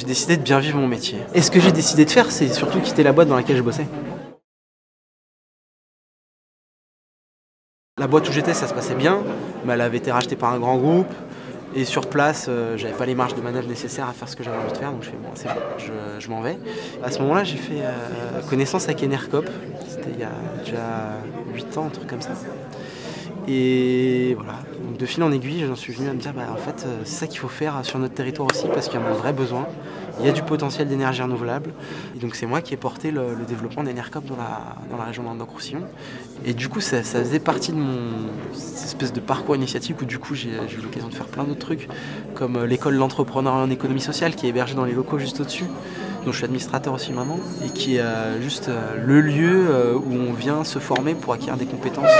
J'ai décidé de bien vivre mon métier. Et ce que j'ai décidé de faire, c'est surtout quitter la boîte dans laquelle je bossais. La boîte où j'étais, ça se passait bien, mais elle avait été rachetée par un grand groupe. Et sur place, j'avais pas les marges de manœuvre nécessaires à faire ce que j'avais envie de faire, donc je fais bon, c'est bon, je m'en vais. À ce moment-là, j'ai fait connaissance avec Enercoop, c'était il y a déjà 8 ans, un truc comme ça. Et voilà, donc de fil en aiguille, j'en suis venu à me dire, bah, en fait, c'est ça qu'il faut faire sur notre territoire aussi, parce qu'il y a un vrai besoin, il y a du potentiel d'énergie renouvelable. Et donc c'est moi qui ai porté le développement d'Enercoop dans la région de Languedoc-Roussillon. Et du coup, ça faisait partie de cette espèce de parcours initiatique où du coup, j'ai eu l'occasion de faire plein d'autres trucs, comme l'école de l'entrepreneuriat en économie sociale qui est hébergée dans les locaux juste au-dessus, dont je suis administrateur aussi maintenant, et qui est juste le lieu où on vient se former pour acquérir des compétences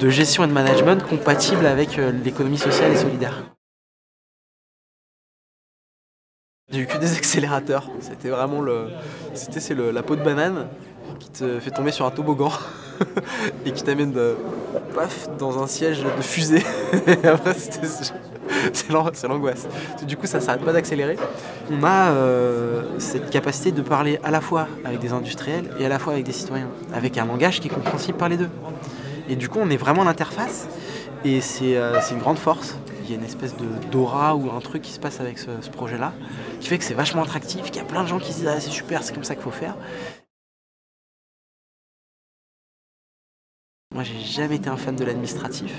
de gestion et de management compatibles avec l'économie sociale et solidaire. J'ai eu que des accélérateurs, c'était vraiment la peau de banane qui te fait tomber sur un toboggan et qui t'amène dans un siège de fusée. Et après, c'est l'angoisse. Du coup, ça ne s'arrête pas d'accélérer. On a cette capacité de parler à la fois avec des industriels et à la fois avec des citoyens, avec un langage qui est compréhensible par les deux. Et du coup, on est vraiment l'interface et c'est une grande force. Il y a une espèce d'aura ou un truc qui se passe avec ce projet-là qui fait que c'est vachement attractif, qu'il y a plein de gens qui se disent « Ah, c'est super, c'est comme ça qu'il faut faire ». Moi, j'ai jamais été un fan de l'administratif.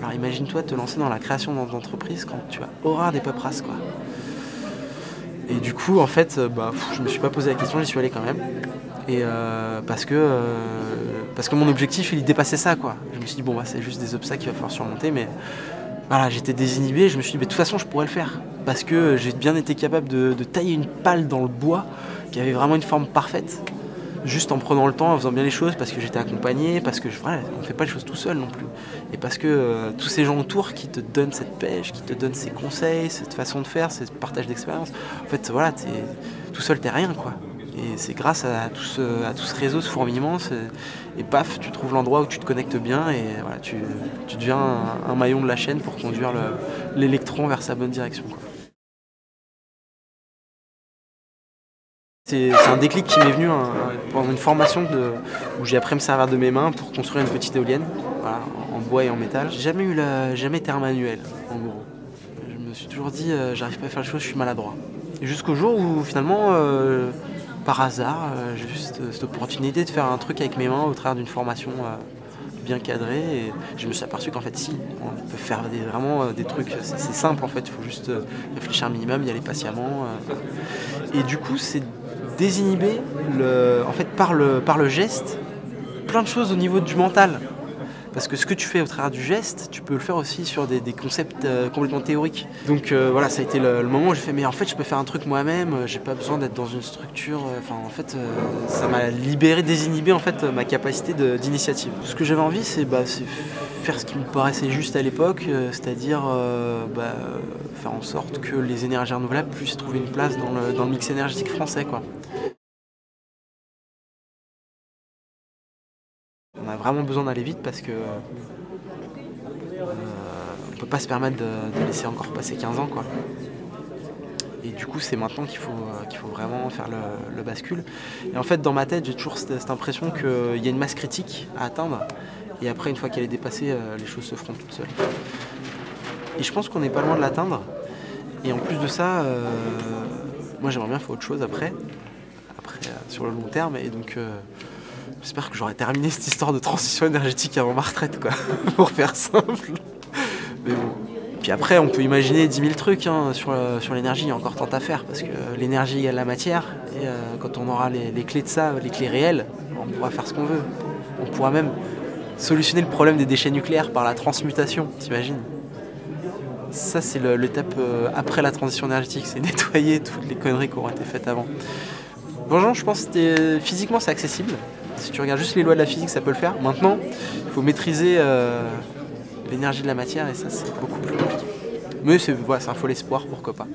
Alors imagine-toi te lancer dans la création d'entreprise quand tu as horreur des paperasses, quoi. Et du coup, en fait, je me suis pas posé la question, j'y suis allé quand même. Et parce que mon objectif, il dépassait ça, quoi. Je me suis dit, bon, c'est juste des obstacles qu'il va falloir surmonter, mais voilà, j'étais désinhibé, je me suis dit, mais de toute façon, je pourrais le faire. Parce que j'ai bien été capable de tailler une palle dans le bois qui avait vraiment une forme parfaite, juste en prenant le temps, en faisant bien les choses, parce que j'étais accompagné, parce que voilà, on ne fait pas les choses tout seul non plus. Et parce que tous ces gens autour qui te donnent cette pêche, qui te donnent ces conseils, cette façon de faire, ce partage d'expérience, en fait, voilà, tout seul, t'es rien, quoi. Et c'est grâce à tout ce réseau, ce fourmillement, et paf, tu trouves l'endroit où tu te connectes bien, et voilà, tu deviens un maillon de la chaîne pour conduire l'électron vers sa bonne direction, quoi. C'est un déclic qui m'est venu pendant une formation où j'ai appris à me servir de mes mains pour construire une petite éolienne, voilà, en bois et en métal. J'ai jamais été un manuel, en gros. Je me suis toujours dit, j'arrive pas à faire les choses, je suis maladroit. Jusqu'au jour où finalement, par hasard, j'ai eu cette opportunité de faire un truc avec mes mains au travers d'une formation bien cadrée. Et je me suis aperçu qu'en fait, si, on peut faire vraiment des trucs, c'est simple en fait, il faut juste réfléchir un minimum, y aller patiemment. Et du coup, c'est désinhiber en fait, par le geste, plein de choses au niveau du mental. Parce que ce que tu fais au travers du geste, tu peux le faire aussi sur des concepts complètement théoriques. Donc voilà, ça a été le moment où j'ai fait, mais en fait, je peux faire un truc moi-même, j'ai pas besoin d'être dans une structure. Enfin, en fait, ça m'a libéré, désinhibé en fait, ma capacité d'initiative. Ce que j'avais envie, c'est faire ce qui me paraissait juste à l'époque, c'est-à-dire faire en sorte que les énergies renouvelables puissent trouver une place dans le mix énergétique français, quoi. On a vraiment besoin d'aller vite parce que on peut pas se permettre de laisser encore passer 15 ans, quoi. Et du coup, c'est maintenant qu'il faut vraiment faire le bascule. Et en fait, dans ma tête, j'ai toujours cette impression qu'il y a une masse critique à atteindre. Et après, une fois qu'elle est dépassée, les choses se feront toutes seules. Et je pense qu'on n'est pas loin de l'atteindre. Et en plus de ça, moi, j'aimerais bien faire autre chose après sur le long terme. Et donc, j'espère que j'aurai terminé cette histoire de transition énergétique avant ma retraite, quoi, pour faire simple. Mais bon. Puis après, on peut imaginer 10 000 trucs hein, sur l'énergie, il y a encore tant à faire, parce que l'énergie égale la matière, et quand on aura les clés de ça, les clés réelles, on pourra faire ce qu'on veut. On pourra même solutionner le problème des déchets nucléaires par la transmutation, t'imagines? Ça, c'est l'étape après la transition énergétique, c'est nettoyer toutes les conneries qui auront été faites avant. Bonjour, je pense que physiquement, c'est accessible. Si tu regardes juste les lois de la physique, ça peut le faire. Maintenant, il faut maîtriser l'énergie de la matière et ça, c'est beaucoup plus compliqué. Mais c'est un faux espoir, pourquoi pas.